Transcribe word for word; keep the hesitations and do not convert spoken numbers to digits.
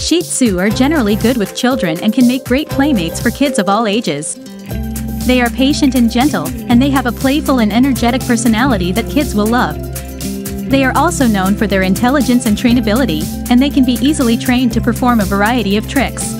Shih Tzu are generally good with children and can make great playmates for kids of all ages. They are patient and gentle, and they have a playful and energetic personality that kids will love. They are also known for their intelligence and trainability, and they can be easily trained to perform a variety of tricks.